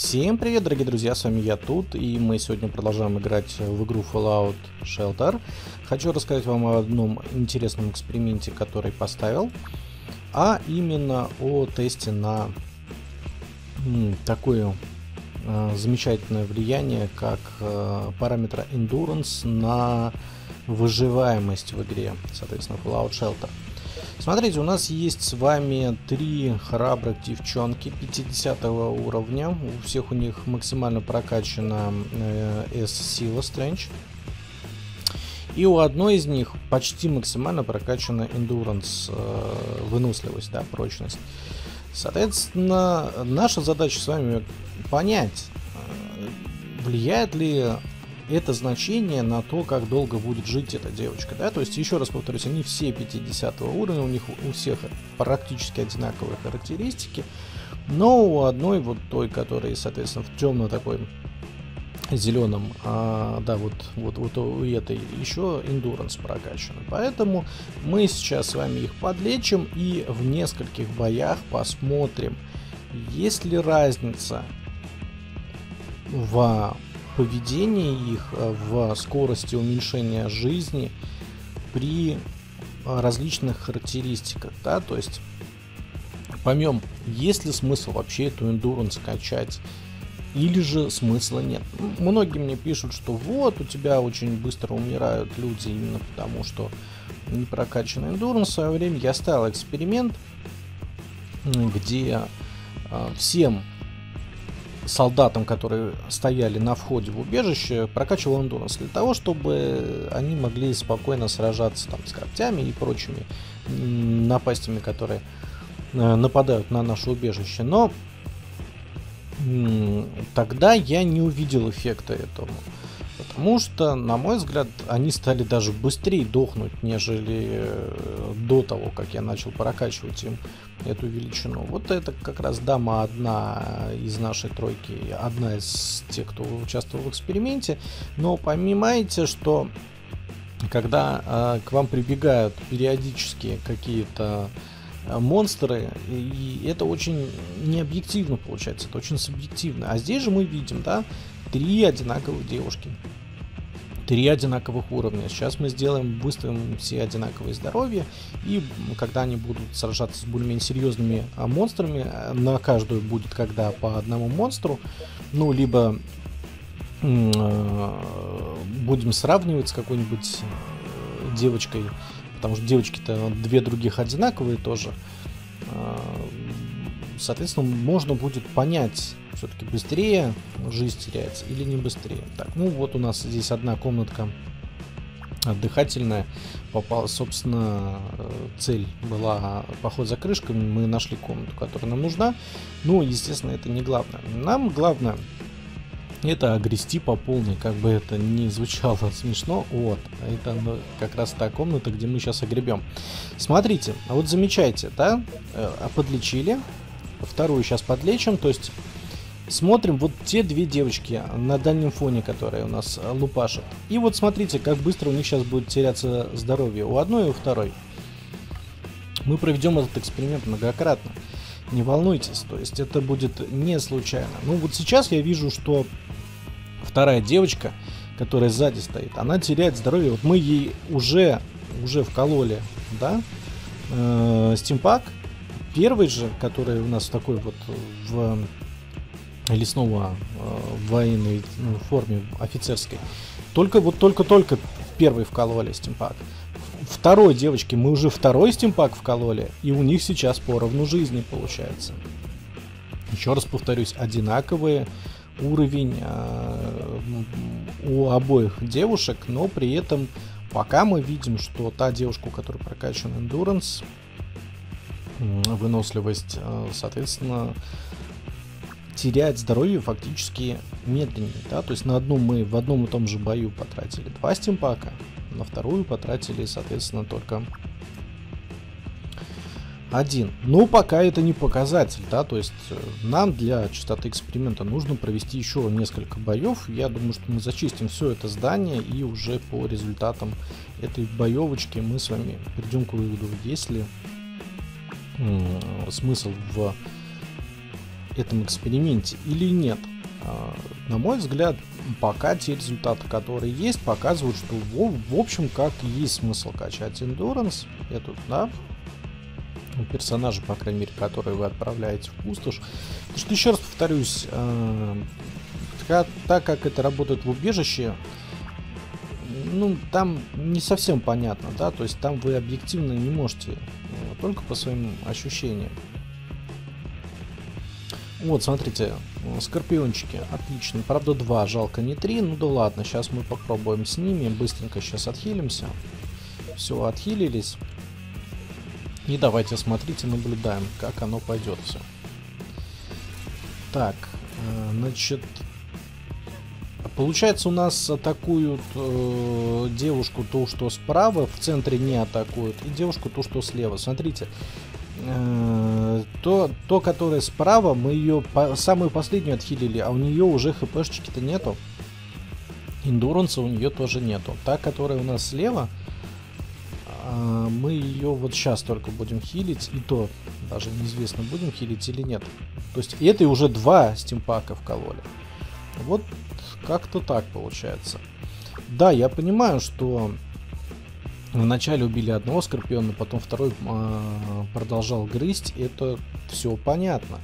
Всем привет, дорогие друзья, с вами я тут, и мы сегодня продолжаем играть в игру Fallout Shelter. Хочу рассказать вам о одном интересном эксперименте, который поставил, а именно о тесте на такое замечательное влияние, как параметра Endurance на выживаемость в игре, соответственно, Fallout Shelter. Смотрите, у нас есть с вами три храбрых девчонки 50 уровня. У всех у них максимально прокачана S-сила Strange. И у одной из них почти максимально прокачана Endurance, выносливость, да, прочность. Соответственно, наша задача с вами понять, влияет ли это значение на то, как долго будет жить эта девочка, да, то есть, еще раз повторюсь, они все 50 уровня, у них у всех практически одинаковые характеристики, но у одной, вот той, которая, соответственно, в темно такой зеленом, да, вот у этой еще Endurance прокачана, поэтому мы сейчас с вами их подлечим и в нескольких боях посмотрим, есть ли разница в поведение их, в скорости уменьшения жизни при различных характеристиках, да, то есть поймем, есть ли смысл вообще эту Endurance качать или же смысла нет. Многие мне пишут, что вот у тебя очень быстро умирают люди именно потому, что не прокачан Endurance. В свое время я ставил эксперимент, где всем солдатам, которые стояли на входе в убежище, прокачивал Endurance для того, чтобы они могли спокойно сражаться там с когтями и прочими напастями, которые нападают на наше убежище. Но тогда я не увидел эффекта этого, потому что, на мой взгляд, они стали даже быстрее дохнуть, нежели до того, как я начал прокачивать им эту величину. Вот это как раз дама одна из нашей тройки, одна из тех, кто участвовал в эксперименте. Но понимаете, что когда к вам прибегают периодически какие-то монстры, и это очень необъективно получается, это очень субъективно. А здесь же мы видим, да, три одинаковых девушки, три одинаковых уровня. Сейчас мы сделаем, выставим все одинаковые здоровья, и когда они будут сражаться с более-менее серьезными монстрами, на каждую будет когда по одному монстру, ну, либо будем сравнивать с какой-нибудь девочкой, потому что девочки-то две других одинаковые тоже. Соответственно, можно будет понять, все-таки быстрее жизнь теряется или не быстрее. Так, ну вот у нас здесь одна комнатка отдыхательная попала, собственно, цель была поход за крышками, мы нашли комнату, которая нам нужна. Но, естественно, это не главное. Нам главное это огрести по полной, как бы это ни звучало смешно. Вот, это как раз та комната, где мы сейчас огребем. Смотрите, вот замечайте, да, подлечили, вторую сейчас подлечим, то есть смотрим вот те две девочки на дальнем фоне, которые у нас лупашат. И вот смотрите, как быстро у них сейчас будет теряться здоровье, у одной и у второй. Мы проведем этот эксперимент многократно. Не волнуйтесь, то есть это будет не случайно. Ну вот сейчас я вижу, что вторая девочка, которая сзади стоит, она теряет здоровье. Вот мы ей уже вкололи, да, стимпак. Первый же, который у нас такой вот в лесного военной форме офицерской, только вот только первый вкололи стимпак. Второй девочке мы уже второй стимпак вкололи, и у них сейчас поровну жизни получается. Еще раз повторюсь, одинаковый уровень у обоих девушек, но при этом пока мы видим, что та девушка, у которой прокачан Endurance, выносливость, соответственно, теряет здоровье фактически медленнее, да, то есть на одну мы в одном и том же бою потратили 2 стимпака, на вторую потратили, соответственно, только 1. Но пока это не показатель, да, то есть нам для чистоты эксперимента нужно провести еще несколько боев. Я думаю, что мы зачистим все это здание, и уже по результатам этой боевочки мы с вами придем к выводу, есть ли смысл в этом эксперименте или нет. На мой взгляд, пока те результаты, которые есть, показывают, что в общем как есть смысл качать Endurance. Этот, да, персонажа, по крайней мере, который вы отправляете в пустошь. Потому что, еще раз повторюсь, так как это работает в убежище, ну, там не совсем понятно, да, то есть там вы объективно не можете, только по своим ощущениям. Вот, смотрите, скорпиончики, отлично, правда 2, жалко не 3, ну да ладно, сейчас мы попробуем с ними, быстренько сейчас отхилимся. Все, отхилились. И давайте смотрите, наблюдаем, как оно пойдет все. Так, значит, получается, у нас атакуют девушку ту, что справа, в центре не атакуют, и девушку ту, что слева. Смотрите, то, которое справа, мы ее самую последнюю отхилили, а у нее уже хпшечки-то нету. Эндуранса у нее тоже нету. Та, которая у нас слева, мы ее вот сейчас только будем хилить, и то даже неизвестно, будем хилить или нет. То есть этой уже 2 стимпака вкололи. Вот как-то так получается. Да, я понимаю, что вначале убили одного скорпиона, потом второй продолжал грызть, это все понятно.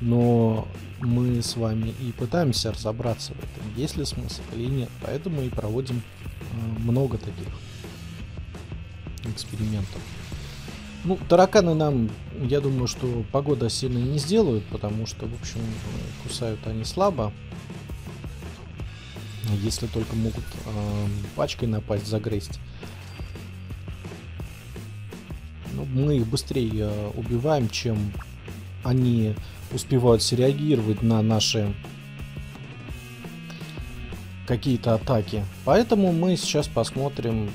Но мы с вами и пытаемся разобраться в этом, есть ли смысл или нет. Поэтому и проводим много таких экспериментов. Ну, тараканы нам, я думаю, что погода сильно не сделают, потому что, в общем, кусают они слабо. Если только могут пачкой напасть, загрызть. Ну, мы их быстрее убиваем, чем они успевают среагировать на наши какие-то атаки. Поэтому мы сейчас посмотрим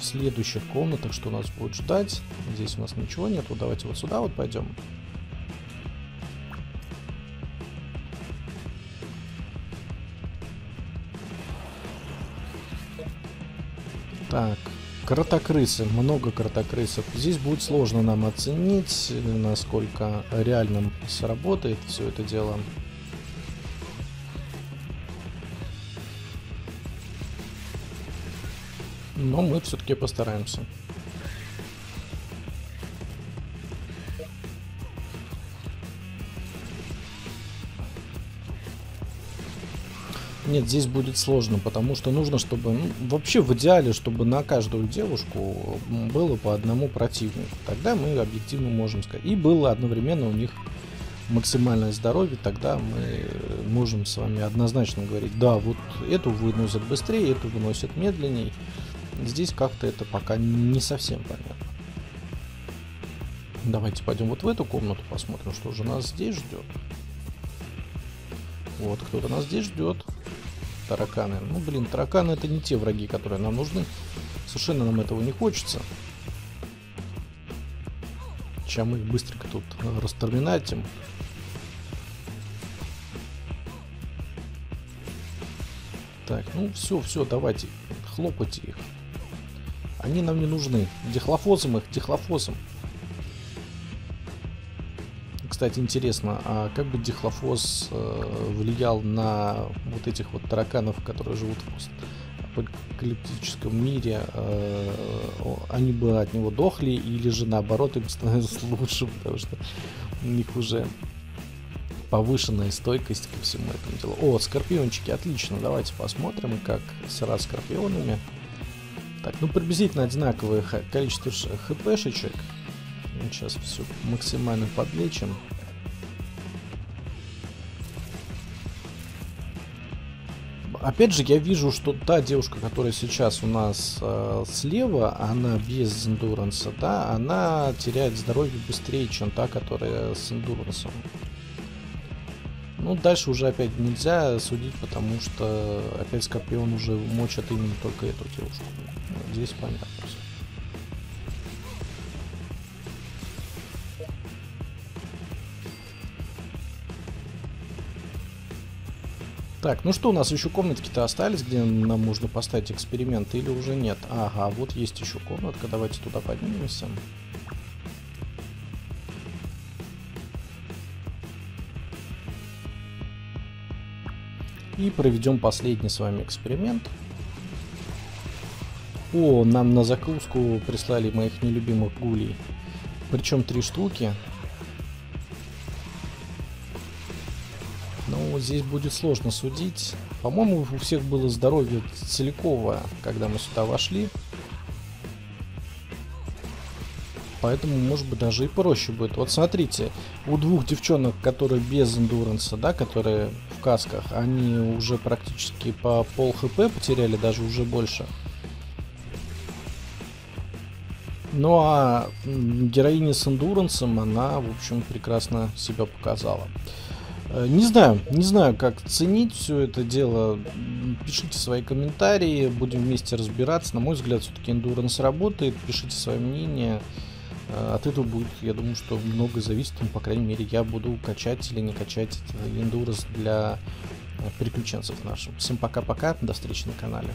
в следующих комнатах, что нас будет ждать. Здесь у нас ничего нету. Давайте вот сюда вот пойдем. Так, кротокрысы, много кротокрысов. Здесь будет сложно нам оценить, насколько реально сработает все это дело. Но мы все-таки постараемся. Нет, здесь будет сложно, потому что нужно, чтобы, ну, вообще в идеале, чтобы на каждую девушку было по одному противнику. Тогда мы объективно можем сказать. И было одновременно у них максимальное здоровье, тогда мы можем с вами однозначно говорить, да, вот эту выносят быстрее, эту выносят медленней. Здесь как-то это пока не совсем понятно. Давайте пойдем вот в эту комнату, посмотрим, что же нас здесь ждет. Вот, кто-то нас здесь ждет. Тараканы. Ну, блин, тараканы — это не те враги, которые нам нужны. Совершенно нам этого не хочется. Чем мы их быстренько тут растерминатим. Так, ну все, давайте хлопайте их. Они нам не нужны. Дихлофосом их, дихлофосом. Кстати, интересно, а как бы дихлофос влиял на вот этих вот тараканов, которые живут в постапокалиптическом мире? Они бы от него дохли или же наоборот им становится лучше, потому что у них уже повышенная стойкость ко всему этому делу. О, скорпиончики, отлично, давайте посмотрим, как сыра с скорпионами. Так, ну приблизительно одинаковое количество хпшечек. Сейчас все максимально подлечим. Опять же, я вижу, что та девушка, которая сейчас у нас слева, она без эндуранса, да, она теряет здоровье быстрее, чем та, которая с эндурансом. Ну, дальше уже опять нельзя судить, потому что опять скорпион уже мочит именно только эту девушку. Здесь понятно. Так, ну что, у нас еще комнатки-то остались, где нам можно поставить эксперименты, или уже нет? Ага, вот есть еще комнатка, давайте туда поднимемся. И проведем последний с вами эксперимент. О, нам на закуску прислали моих нелюбимых гулей. Причем 3 штуки. Но здесь будет сложно судить. По-моему, у всех было здоровье целиковое, когда мы сюда вошли. Поэтому, может быть, даже и проще будет. Вот смотрите, у 2 девчонок, которые без эндуранса, да, которые в касках, они уже практически по пол хп потеряли, даже уже больше. Ну а героиня с эндурансом, она, в общем, прекрасно себя показала. Не знаю, как ценить все это дело. Пишите свои комментарии, будем вместе разбираться. На мой взгляд, все-таки эндуранс работает. Пишите свое мнение. От этого будет, я думаю, что многое зависит. Ну, по крайней мере, я буду качать или не качать эндуранс для приключенцев наших. Всем пока-пока, до встречи на канале.